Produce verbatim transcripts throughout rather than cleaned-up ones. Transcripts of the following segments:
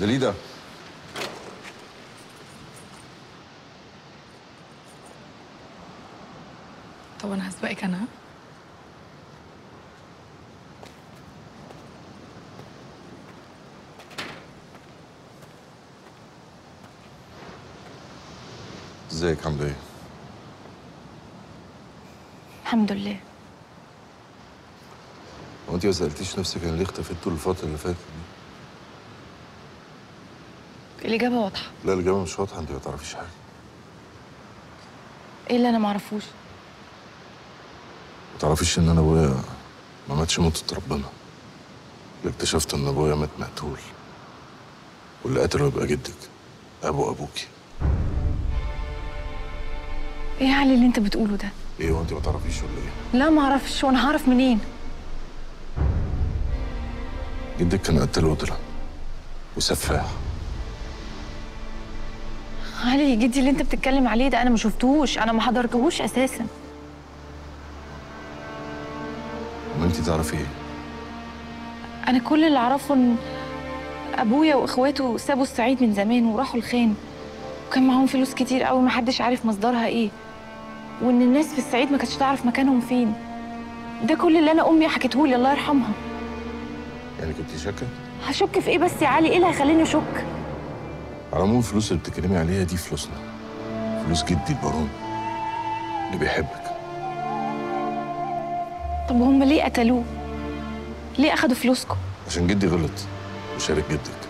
داليدا طب انا هسبقك انا ازيك عامله ايه؟ الحمد لله. هو انت ما سالتيش نفسك انا ليه اختفيت طول الفتره اللي فاتت دي؟ الاجابه واضحه. لا الاجابه مش واضحه، انت ما تعرفيش حاجه. ايه اللي انا ما اعرفوش؟ ما تعرفيش ان انا ابويا ما ماتش موتة ربنا. اللي اكتشفت ان ابويا مات مقتول، واللي قتله يبقى جدك، ابو ابوكي. ايه يا علي اللي انت بتقوله ده؟ ايه وانت ما تعرفيش ولا ايه؟ لا ما اعرفش، وانا هعرف منين؟ جدك كان قتال وضلع وسفاح. علي جدي اللي انت بتتكلم عليه ده انا ما شفتوش، انا ما حضرتهوش اساسا. ما انت تعرفي ايه؟ انا كل اللي اعرفه ان ابويا واخواته سابوا الصعيد من زمان وراحوا الخان، وكان معاهم فلوس كتير قوي ما حدش عارف مصدرها ايه، وان الناس في الصعيد ما كانتش تعرف مكانهم فين. ده كل اللي انا امي حكيتهولي الله يرحمها. يعني كنت شاكه؟ هشك في ايه بس يا علي؟ ايه اللي هيخليني اشك؟ على العموم الفلوس اللي بتتكلمي عليها دي فلوسنا، فلوس جدي البارون اللي بيحبك. طب هم ليه قتلوه؟ ليه اخدوا فلوسكم؟ عشان جدي غلط وشارك جدك،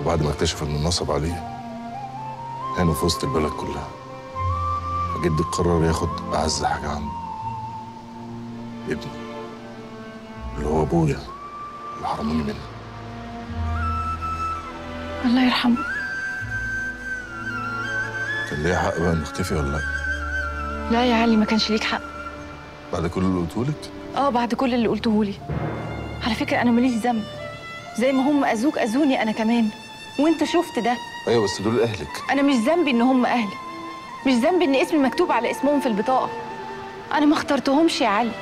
وبعد ما اكتشف ان النصب عليه هانوا في وسط البلد كلها، فجدي قرر ياخد اعز حاجه عنده، ابني اللي هو ابويا اللي حرموني منه. الله يرحمه. كان ليا حق بقى نختفي ولا لا؟ لا يا علي ما كانش ليك حق. بعد كل اللي قلتهولك؟ اه بعد كل اللي قلتهولي. على فكره انا ماليش ذنب، زي ما هم اذوك اذوني انا كمان، وانت شفت ده. ايوه بس دول اهلك. انا مش ذنبي ان هم اهلي، مش ذنبي ان اسمي مكتوب على اسمهم في البطاقه. انا ما اخترتهمش يا علي.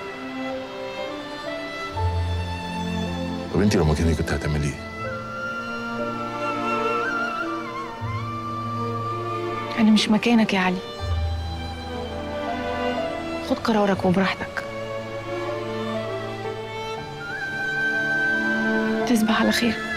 طب انت لو مكاني كنت هتعملي ايه؟ انا مش مكانك يا علي، خد قرارك وبراحتك. تصبح على خير.